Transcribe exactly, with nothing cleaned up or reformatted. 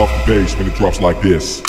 off the bass when it drops like this.